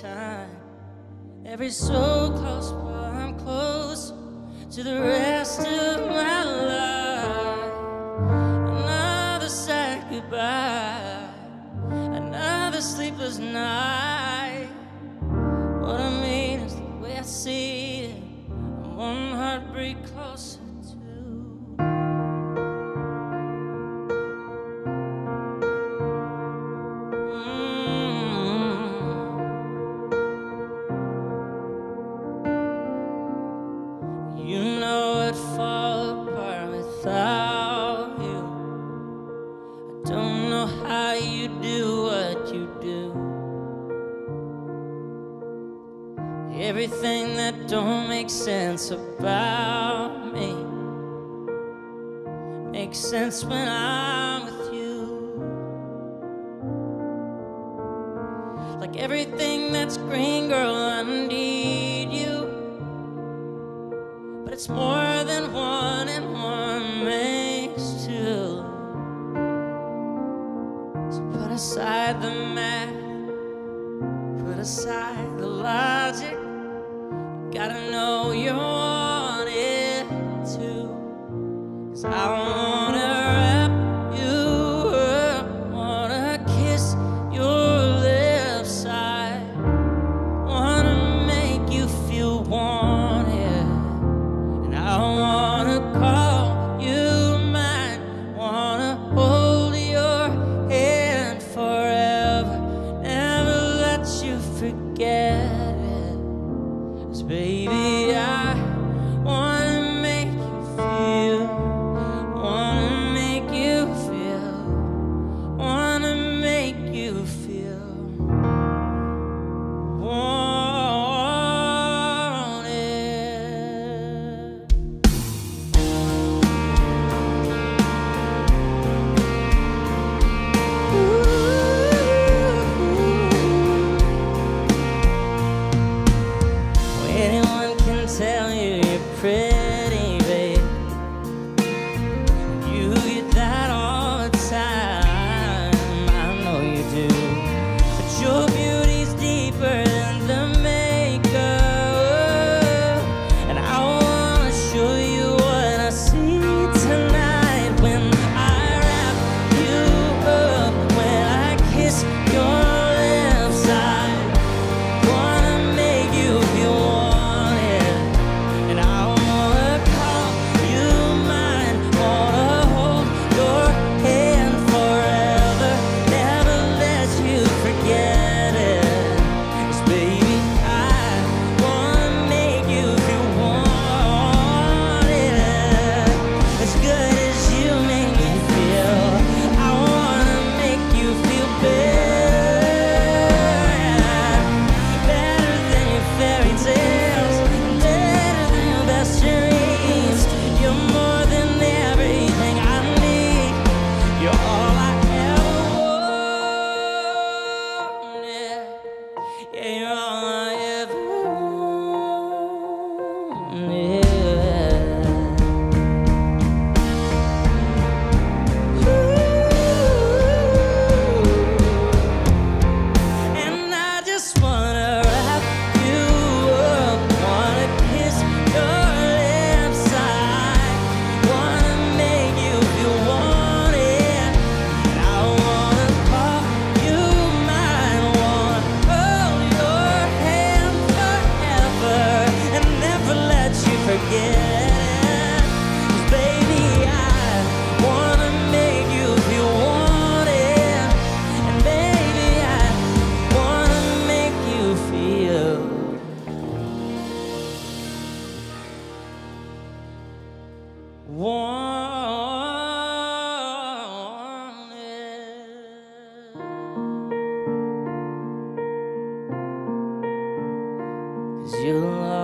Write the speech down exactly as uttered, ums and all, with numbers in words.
time. Every so close, while I'm close to the rest of my life. Another sad goodbye, another sleepless night. What I mean is the way I see it, I'm one heartbreak closer everything that don't make sense about me makes sense when I'm with you. Like everything that's green, girl, I need you. But it's more than one and one makes two. So put aside the math, put aside the logic. Gotta know you want it too, 'cause I wanna wrap you up, wanna kiss your lips, I wanna make you feel wanted, and I wanna call you mine, wanna hold your hand forever, never let you forget. Baby, I wanna make you feel, wanna make you feel, wanna make you feel wanted. Tell you you're pretty, babe. You get that all the time, I know you do. But your beauty's deeper than the makeup, and I wanna show you what I see tonight. When I wrap you up, when I kiss your lips, I wanna make you feel wanted. Cause you love